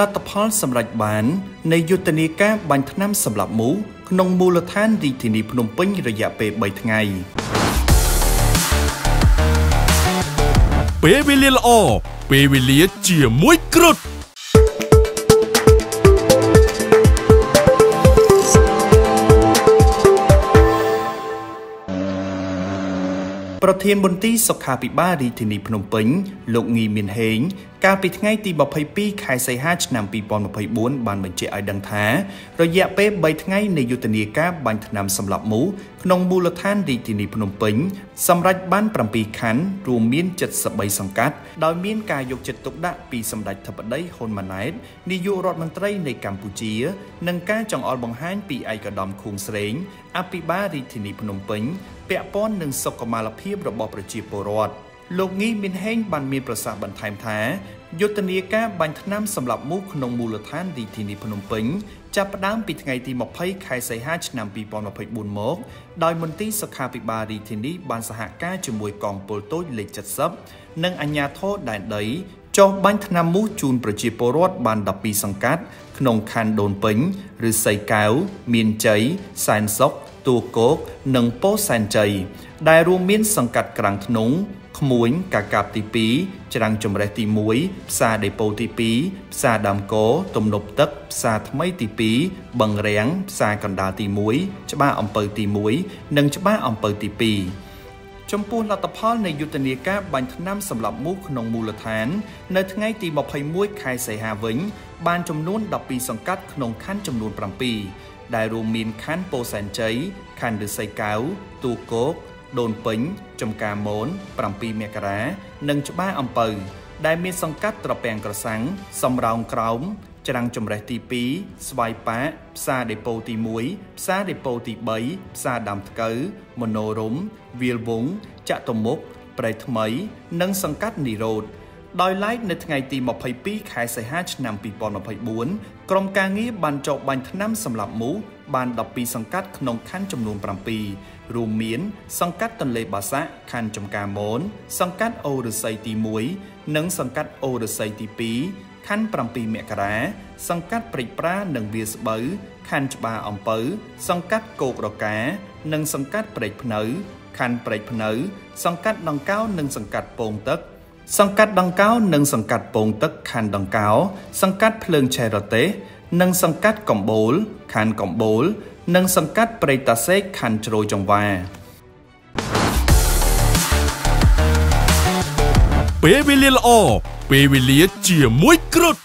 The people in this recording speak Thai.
ลัตพอลสำหรับบานในยุตินิกาบันทน้ำสำหรับหมูขนมมูลท่านดีที่นิพนมปิ้งระยะเปย์ใบทั้งไงเปย์วิเลียอเปย์วิเลียเจี๋ยมวยกรดประเทศบนที่สกาปิบ้าดีที่นิพนมปิ้งโลกงีเมียนเฮงการปิดง่ายตีบอกพายปีขายไซฮัชนำปีปอนมาพายบุญบานบรรเจไอดังท้าระยะเป๊ะใบง่ายในยุติเนียกาบันทนำสำหรับหมูขนมบูรท่านดีที่นิพนมปิ้งสำหรับบ้านปรำปีขันรวมเมียนจัดสบายสังกัดดาวเมียนกายยกจัดตกดะปีสำหรับทับได้ฮอนมาไนท์นิยุรอดมันไตรในกัมพูชีนังก้าจองออลบังฮันปีไอกระดอมคุงเสงอปิบ้าดีที่นิพนมปิ้งเปะป้อนหนึ่งสกมาลเพียบระบอบประจีปรอดโลกนี้มินแห้งบันมีประสาบันไทม์แท้ยุตินิกาบันทน้ำสำหรับมุขนมมูลท่านดีที่นิพนมปิ้งจับดามปิดไงตีหมอกไพ่ไข่ใส่ห้าชนำปีปอนมาเผยบุญมกดอยมนตีสคาปิบาดีที่นี้บันสหก้าจมวยกองโปรโตเล็กจัดซับนังอัญญาโทษได้เลยจอบันทน้ำมุจูนประจีปรอดบันดับปีสังกัดขนมคันโดนปิ้งหรือใส่แก้วมีนใจสานซอกตัวโก๊กหนังโป้แซนใจได้รวมมิ้นสังกัดกลางถนนขมวยกากาบตีปีจรังจมเรตีมวยซาเดโปตีปีซาดามโกตมนบตักซาทไม่ตีปีบังเรียงซากันดาตีมวยจบ้าอมเปอตีมวยหนังจบ้าอมเปอตีปีจมปูนลัตพอลในยุตินิกาบันทน้ำสำหรับมุขนมมูลฐานในทั้งไงตีบอกพายมวยไข่ใส่หาวิงบานจมนุ่นดับปีสังกัดขนมขั้นจำนวนประปีได้รูมินคันโปแสนใจคันหรือไซเกาตูโก๊กโดนปิ้งจมกาโมนปรำปีเมกระหนึ่งจบ้าอมเปอร์ได้มีสังกัดตระแปงกระสังสำรองกราวจรังจมไรตีปีสวายปะซาเดโปตีมวยซาเดโปตีใบซาดำตะเกอมโนรมวิลบุงจะตมกปรายทมัยหนึ่งสังกัดนิโรธโดยไล่ในทั้งไงตีหมอกไผ่ปีขายใส่ห้าชนำปีปอนหมอกไผ่บุญกรมการงี้บันจบบันทน้ำสำหรับหมูบานดับปีสังกัดขนมขั้นจำนวนประปีรูมเมียนสังกัดตันเลบาสะขั้นจำกาโมนสังกัดโอเดไซตีมวยหนังสังกัดโอเดไซตีปีขั้นประปีเมกระสังกัดปริปราหนังเวียสเบอร์ขั้นจบาอมเปอร์สังกัดโกกรกาหนังสังกัดปริพเนอขั้นปริพเนอสังกัดนองเก้าหนังสังกัดโปงตักสังกัดดังเก้าหนึ่งสังกัดโปงตักคันดังเก้าสังกัดเพลิงชายรเตหนึ่งสังกัดกอมโบลคันกอมโบลหนึ่งสังกัดเปรตาเซคันโจรจงวาเปวิเลียเจียมวยกรด